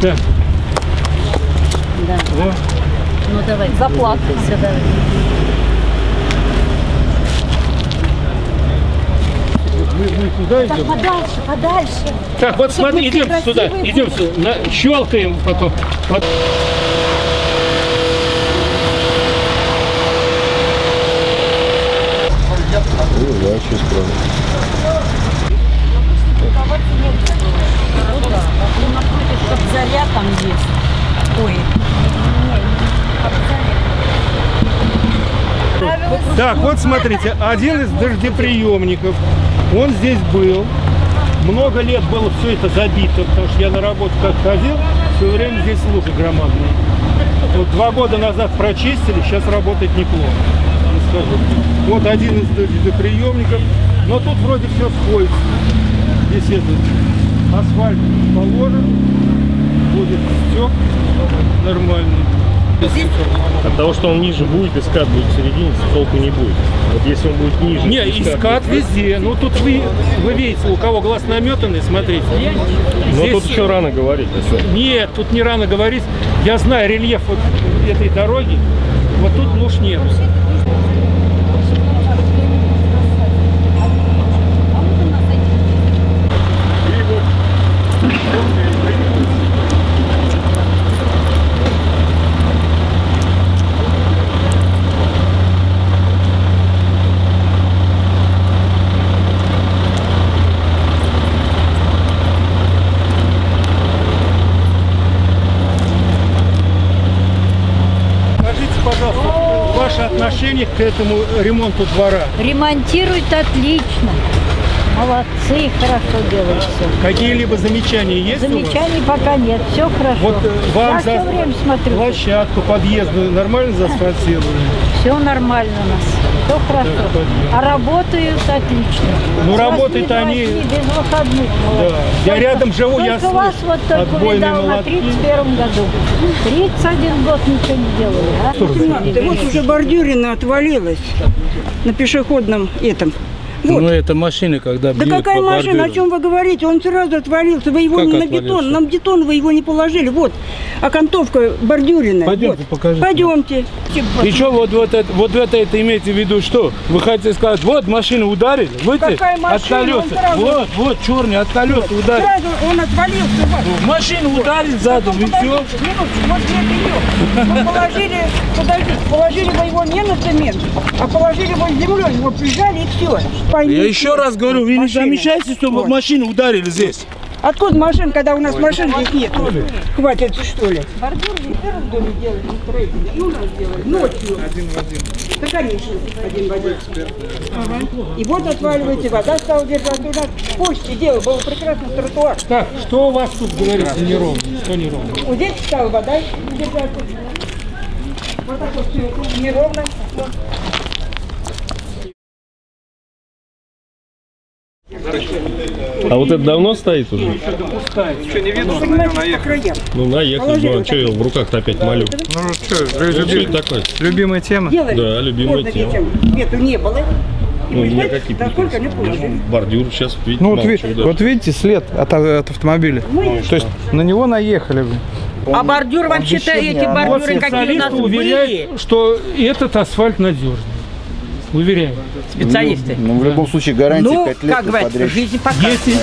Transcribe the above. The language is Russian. Да. Да. Во. Ну давай. Заплатку сюда. Мы сюда идем? Так, подальше, подальше. Так, вот смотри, идем сюда, идем сюда. Щелкаем потом. Заря там есть. Ой. Так, вот смотрите, один из дождеприемников. Он здесь был. Много лет было все это забито, потому что я на работу как ходил, все время здесь лужи громадные. Вот 2 года назад прочистили, сейчас работает неплохо. Вот один из дождеприемников. Но тут вроде все сходится. Здесь этот асфальт положен. Будет все нормально. От того, что он ниже будет, и скат будет в середине, толку не будет. Вот если он будет ниже... Не, и скат везде. Ну тут вы видите, у кого глаз наметанный, смотрите. Но здесь... тут еще рано говорить. Нет, тут не рано говорить. Я знаю рельеф вот этой дороги. Вот тут луж нет. Отношение к этому ремонту двора? Ремонтируют отлично. Молодцы, хорошо делают все. Какие-либо замечания есть? Замечаний пока нет, все хорошо. Вот вам я все время смотрю. Площадку, подъезды нормально заасфальтировали? Все нормально у нас, все хорошо. Да, а работают отлично. Ну работают они... Без выходных. Да. Я рядом живу, я слышу. Вас вот только видал на 31-м году. 31 год ничего не делали. А? Вот уже бордюрина отвалилась на пешеходном этом. Вот. Ну это машины, когда бьют. Да какая машина, о чем вы говорите? Он сразу отвалился, вы его как не на бетон, на бетон вы его не положили. Вот, окантовка бордюрина. Пойдемте, вот. Покажите. Пойдемте. И что, вот это имеете в виду, что? Вы хотите сказать, вот машину ударили, выйти от колеса. Сразу... Вот, черный, от колеса вот. Ударили. Сразу он отвалился. Вот. Машину вот. Ударили задом, и все. Минуту, вот нет ее. Вы положили, подождите, положили вы его не на цемент, а положили его землей, его прижали и все. Я еще раз говорю, вы не замечаете, что вот. Машину ударили здесь? Откуда машин, когда у нас машин здесь нет? Хватит, что ли? Бордюр же первый в доме делали, и у нас делали ночью. Один в один. Да, конечно, один в один. Ага. И вот отваливается, вода стала держаться. У нас в почте дело, был прекрасный тротуар. Так, что у вас тут говорится неровно? Что неровно? Вот здесь стала вода держаться. Вот так вот все неровно. А вот это давно стоит уже? Что, не видно, что на него наехали? Ну, наехали, ну, а что я в руках-то опять молю? Ну, что такое? Любимая тема? Да, любимая тема. Нету, не было. Ну, никакие причины. Бордюр сейчас, видите, ну, вот видите след от автомобиля. То есть на него наехали бы. А бордюр вообще-то, эти бордюры какие у нас были? Что этот асфальт надежный. Уверяю. Специалисты. Ну, в любом случае, гарантии 5 лет подряд. Жизнь покажет.